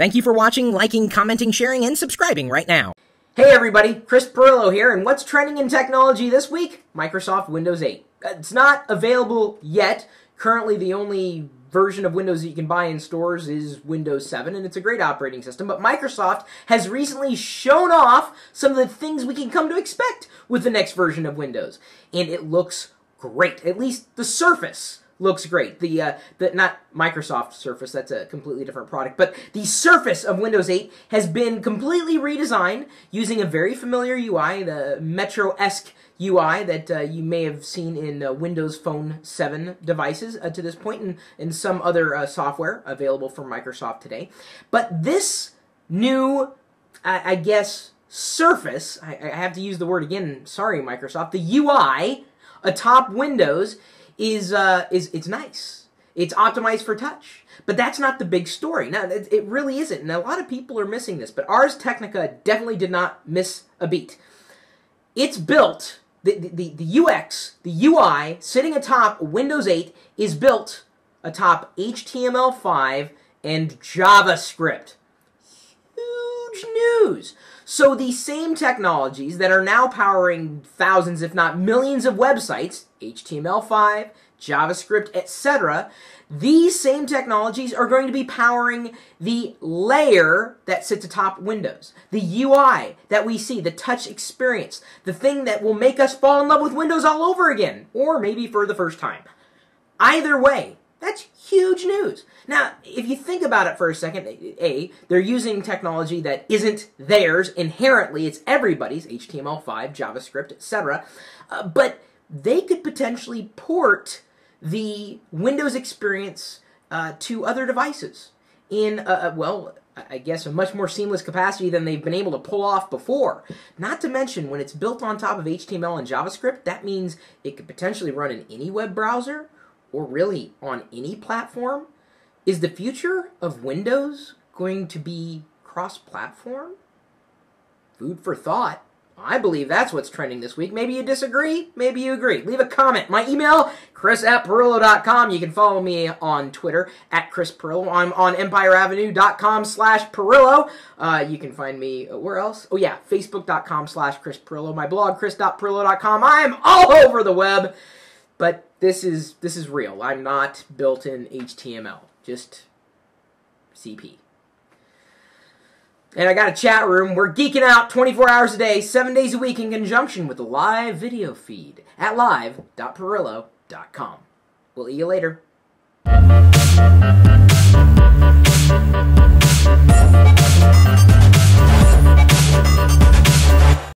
Thank you for watching, liking, commenting, sharing, and subscribing right now. Hey everybody, Chris Pirillo here, and what's trending in technology this week? Microsoft Windows 8. It's not available yet. Currently, the only version of Windows that you can buy in stores is Windows 7, and it's a great operating system, but Microsoft has recently shown off some of the things we can come to expect with the next version of Windows, and it looks great. At least the Surface looks great. Not Microsoft Surface, that's a completely different product, but the Surface of Windows 8 has been completely redesigned using a very familiar UI, the Metro-esque UI that you may have seen in Windows Phone 7 devices to this point, and some other software available from Microsoft today. But this new, I guess, Surface, I have to use the word again, sorry Microsoft, the UI atop Windows it's nice. It's optimized for touch. But that's not the big story. No, it really isn't. And a lot of people are missing this. But Ars Technica definitely did not miss a beat. It's built, the UX, the UI, sitting atop Windows 8 is built atop HTML5 and JavaScript. Huge news. So the same technologies that are now powering thousands, if not millions of websites, HTML5, JavaScript, etc., these same technologies are going to be powering the layer that sits atop Windows, the UI that we see, the touch experience, the thing that will make us fall in love with Windows all over again, or maybe for the first time. Either way, that's huge news. Now, if you think about it for a second, they're using technology that isn't theirs inherently. It's everybody's, HTML5, JavaScript, etc., but they could potentially port the Windows experience to other devices in, well, I guess a much more seamless capacity than they've been able to pull off before. Not to mention, when it's built on top of HTML and JavaScript, that means it could potentially run in any web browser or really on any platform. Is the future of Windows going to be cross-platform? Food for thought. I believe that's what's trending this week. Maybe you disagree, maybe you agree. Leave a comment. My email, chris@pirillo.com. You can follow me on Twitter, @chrispirillo. I'm on empireavenue.com/pirillo. You can find me, where else? Oh yeah, facebook.com/chrispirillo. My blog, chris.pirillo.com. I am all over the web, but this is real. I'm not built-in HTML, just CP. And I got a chat room. We're geeking out 24 hours a day, 7 days a week in conjunction with the live video feed at live.pirillo.com. We'll see you later.